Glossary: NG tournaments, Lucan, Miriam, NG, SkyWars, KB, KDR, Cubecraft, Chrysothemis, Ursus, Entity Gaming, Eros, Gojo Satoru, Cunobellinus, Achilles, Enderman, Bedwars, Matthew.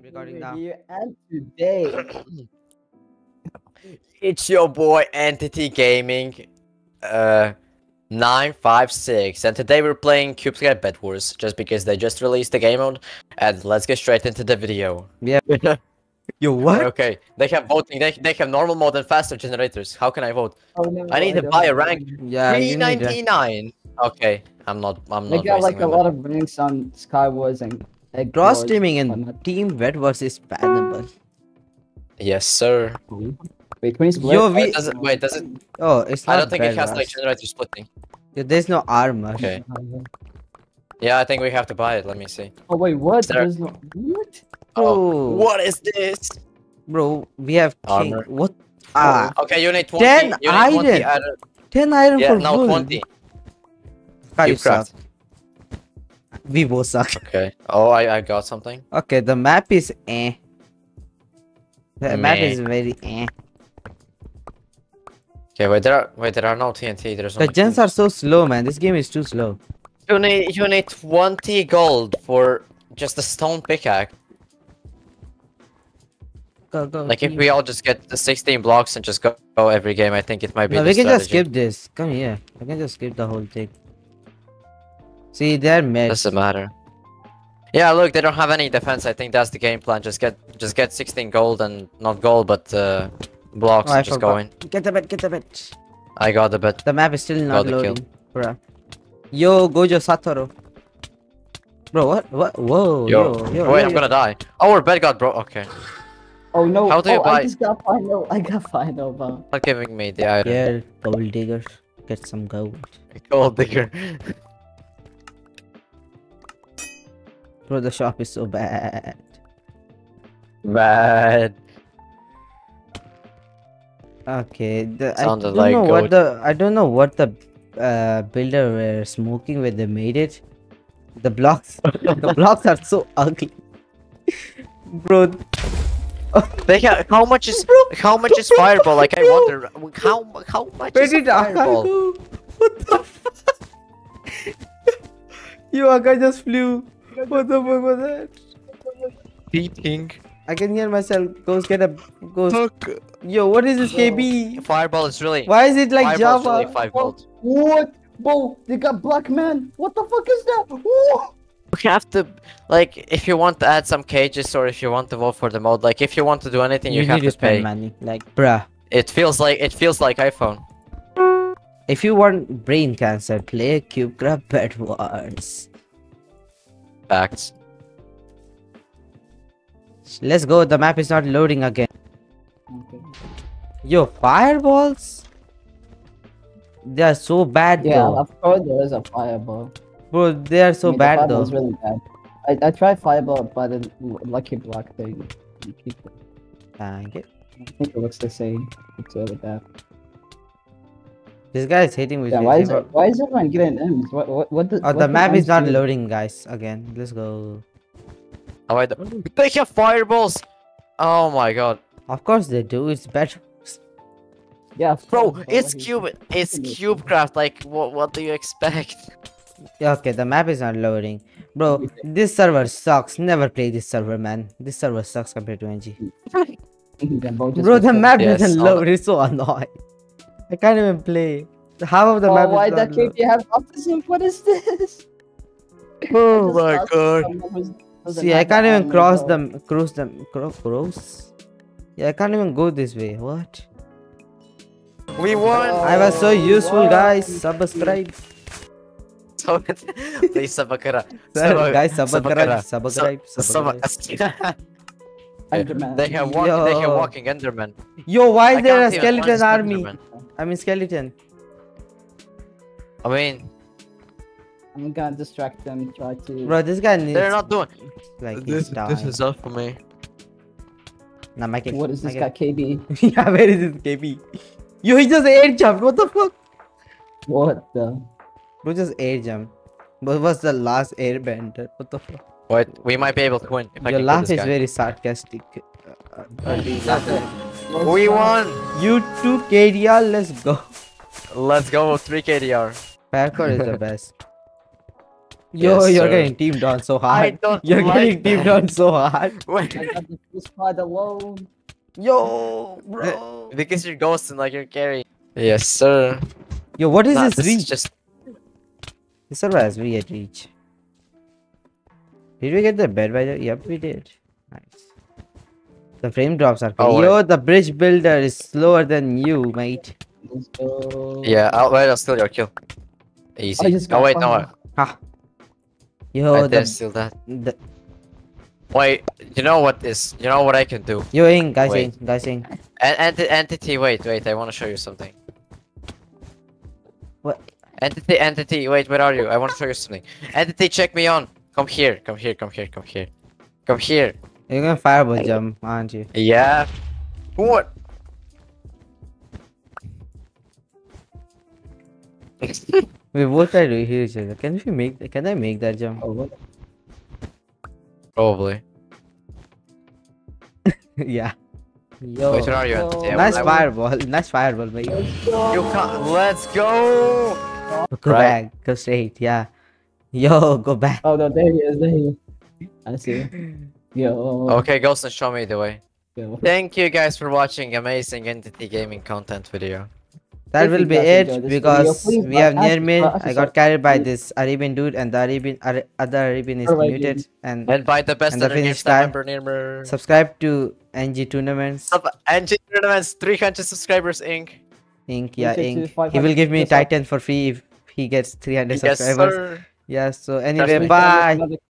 I'm recording now. And today, it's your boy Entity Gaming 956, and today we're playing Cubecraft Bed Wars just because they just released the game mode. And let's get straight into the video. Yeah. Yo, what? Okay, they have voting. They have normal mode and faster generators. How can I vote? Oh, no, I need to buy a rank. Yeah, 399. Okay, I'm not. They got like a lot of ranks on SkyWars and. Like cross teaming and team bed versus bannable. Yes, sir. Wait, can we split? Yo, we... Does it? Oh, it's not. I don't think it has like generator splitting. Yeah, there's no armor. Okay. Yeah, I think we have to buy it. Let me see. Oh wait, what? There's no what? Oh, what is this, bro? We have king. Armor. What? Ah. Okay, you need 20. 10 iron. 10 iron for gold. Yeah, now 20. You craft. We both suck. Okay. Oh, I got something. Okay, the map is eh. The map is very eh. Okay, wait, there are no TNT. There's no. The gens are so slow, man. This game is too slow. You need 20 gold for just a stone pickaxe. Go. Like if we all just get the 16 blocks and just go every game, I think it might be. No, we can just skip this. Come here. We can just skip the whole thing. See, they're mid. Doesn't matter. Yeah, look, they don't have any defense. I think that's the game plan. Just get 16 gold and not gold, but blocks. Oh, and just going. Get the bed. I got the bed. The map is still not loading, bro. Yo, Gojo Satoru. Bro, what? Whoa. Yo. Wait, I'm gonna die. Oh, our bed got broke. Okay. Oh no. How do you buy? I just got final. I got final, bro. Not giving me the item. Yeah, gold digger. Get some gold. Gold digger. Bro, the shop is so bad. Okay, I don't know what the builder were smoking when they made it. The blocks, the blocks are so ugly, bro. They have, how much is fireball? Like I wonder how much is fireball? What the fuck? Yo, a guy just flew. What the fuck was that? Cheating. I can hear myself. Ghost, get up. Ghost. Look. Yo, what is this, KB? Fireball is really. Why is it like Java? Fireball is really 5 volts. What? Bro, they got black man. What the fuck is that? Whoa. You have to, like, if you want to add some cages or if you want to vote for the mode, like, if you want to do anything, you have to pay money. Like, bruh. It feels like iPhone. If you want brain cancer, play Cubecraft Bed Wars. Facts. Let's go. The map is not loading again. Okay. Yo, fireballs? They are so bad. Yeah, though. Of course there is a fireball. Bro, they are so bad though. Really bad. I tried fireball, but the lucky block thing. Dang it. I think it looks the same. It's over that. This guy is hitting with. Yeah, why is everyone getting M's? The map is not loading, guys. Again, let's go. Oh, they have fireballs. Oh my god. Of course they do. It's better. Yeah, bro. It's Cubecraft. Like, what do you expect? Yeah, okay, the map is not loading, bro. This server sucks. Never play this server, man. This server sucks compared to NG. Bro, the map doesn't load. It's so annoying. I can't even play. Half of the map is why that KP have autism? What is this? Oh my god. See, I can't even cross them. Yeah, I can't even go this way. What? We won! I was so useful, guys. Subscribe. Please subscribe. Enderman. They have walking Enderman. Yo, why is there a skeleton army? Enderman. I mean skeleton. I'm gonna distract them. Try to. Bro, this guy needs. They're not doing. Like this is up for me. Nah, what is this guy KB? Yeah, where is this KB? Yo, he just air jumped. What the fuck? What the? Bro, just air jump. What was the last airbender? What the fuck? What? We might be able to win. Your laugh is very sarcastic. We won! You 2 KDR, let's go. Let's go, 3 KDR. Parkour is the best. Yo, yes, you're getting teamed on so hard. I don't you're like getting teamed on so hard. Wait. I got this squad alone. Yo, bro. Because you're ghosting like you're carrying. Yes, sir. Yo, what is this reach? Just... This server has weird reach. Did we get the bed by the? Yep, we did. Nice. The frame drops are cool. Oh, yo, the bridge builder is slower than you, mate. So... Yeah, I'll steal your kill. Easy. Oh wait, no. Ha. Yo, I didn't steal that. The... Wait, you know what is? You know what I can do? Yo, in guys, wait. In guys, in. Entity, wait. I want to show you something. What? Entity. Wait, where are you? I want to show you something. Entity, check me on. Come here. You're gonna fireball jump, aren't you? Yeah. What? We both try to hear each other. Can I make that jump? Probably. Yeah. Yo. Wait, where are you? Yeah, nice fireball. Nice fireball, mate. You can't. Let's go. Go right. Back. Go straight. Yeah. Yo, go back. Oh no, there he is. I see. Yo. Okay, Ghost, and show me the way. Yo. Thank you guys for watching amazing Entity Gaming content video. That will be it because we have near mid. I got carried by this Arabian dude, and the other Arabian is muted. And by the best Finnish member. Subscribe to NG tournaments. NG tournaments, 300 subscribers, Inc. Yeah, Inc. He will give me Titan for free if he gets 300 subscribers. Yes, yeah, so anyway, bye.